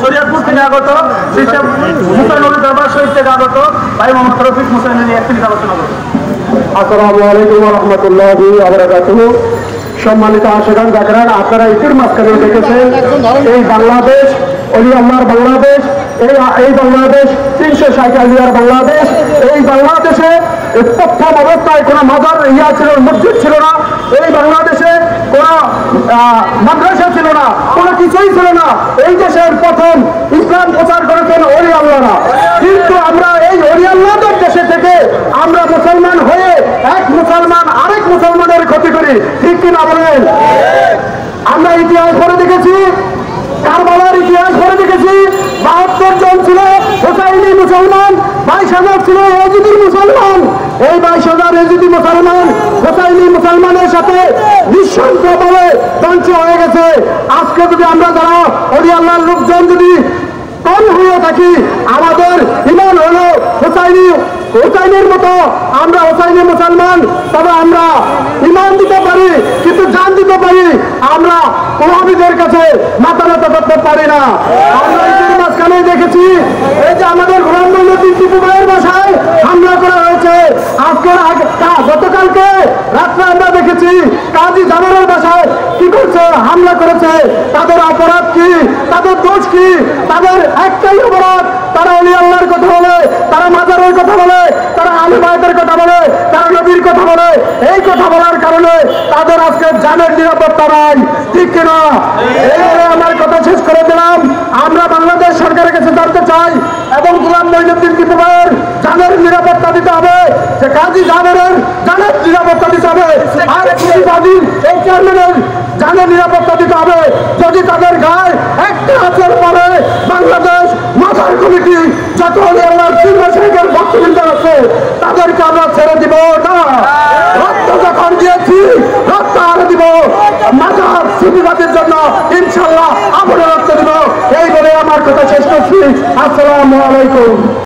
শরীয়তপুর থেকে আগত সেসব মুসাইনুল দরবার শরীফ থেকে আগত ভাই মোহাম্মদ রফিক মুসাইনুল একটি আলোচনা করব। আসসালামু আলাইকুম ওয়া রাহমাতুল্লাহি ওয়া বারাকাতুহু। সম্মানিত আশরান জাগরান, আপনারা ইতির মাঝখানে দেখেছেন এই বাংলাদেশ, ওলি আল্লাহর বাংলাদেশ, এই বাংলাদেশ ৩৬০ আলিয়ার বাংলাদেশ। এই বাংলাদেশে প্রথম অবস্থায় কোনো মাজার ইয়া ছিল, মসজিদ ছিল না। এই বাংলাদেশে কোনো মাদ্রাসা ছিল না, কোনো কিছুই ছিল না। এই দেশের প্রথম ইসলাম প্রচার করেছেন ওলি আল্লাহরা। কিন্তু আমরা এই ওলি আল্লাহদের দেশে থেকে আমরা মুসলমান হয়ে এক মুসলমান আরেক মুসলমানের ক্ষতি করি, ঠিক কিনা বলেন? আমরা ইতিহাস পড়ে দেখেছি, কারবালার ইতিহাস পড়ে দেখেছি, ৭২ জন ছিল হোসাইনি মুসলমান, ২২,০০০ ছিল ইয়াজিদি মুসলমান। এই ২২,০০০ ইয়াজিদি মুসলমান হোসাইনি মুসলমানের সাথে নিঃসন্দেহে দঞ্চ হয়ে গেছে। আজকে যদি আমরা যারা ওলি আল্লাহর লোকজন যদি কম হয়ে থাকি, আমাদের ইমান হলো হোসাইনি, হোসাইনের মতো আমরা হোসাইনি মুসলমান। তবে আমরা ইমান দিতে পারি কিন্তু জান দিতে পারি, আমরা ওহাবীদের কাছে মাথা নত করতে পারি না। আমরা এর মাঝখানে দেখেছি এই যে আমাদের গোলাম মঈনুদ্দিন টিপু ভাইয়ের বাসায় হামলা করা হয়েছে। আজকের গতকালকে রাত্রে আমরা দেখেছি কাজী জামালের বাসায় কি করছে, হামলা করেছে। তাদের অপরাধ কি, তাদের দোষ কি? তাদের একটাই অপরাধ, তারা ওলি আল্লাহর কথা বলে, তারা মাজারের কথা বলে, তারা আহলে বাইতের কথা বলে, তারা নবীর কথা বলে। এই কথা বলার কারণে তাদের আজকে জানের নিরাপত্তা নাই, ঠিক কিনা? এইভাবে আমার কথা শেষ করে দিলাম। আমরা বাংলাদেশ সরকারের কাছে জানতে চাই এবং গোলাম মঈনুদ্দিন টিপু ভাইয়ের জানের নিরাপত্তা দিতে হবে, যে কাজী জামালের জানের নিরাপত্তা দিতে হবে, আর প্রতিবাদীর এই চেয়ারম্যানের জানের নিরাপত্তা দিতে হবে। যদি তাদের গায়ে একটা হাতের পরে বাংলাদেশ মাজার কমিটি যত ওলি আল্লাহর পীর-মাশায়েখের ভক্তবৃন্দ আছে তাদেরকে আমরা ছেড়ে দিব না। রক্ত যখন দিয়েছি রক্ত আরো দিব, মাজার সুবিধাদের জন্য ইনশাল্লাহ আমরা রক্ত দিব। এই বলে আমার কথা শেষ করছি। আসসালামু আলাইকুম।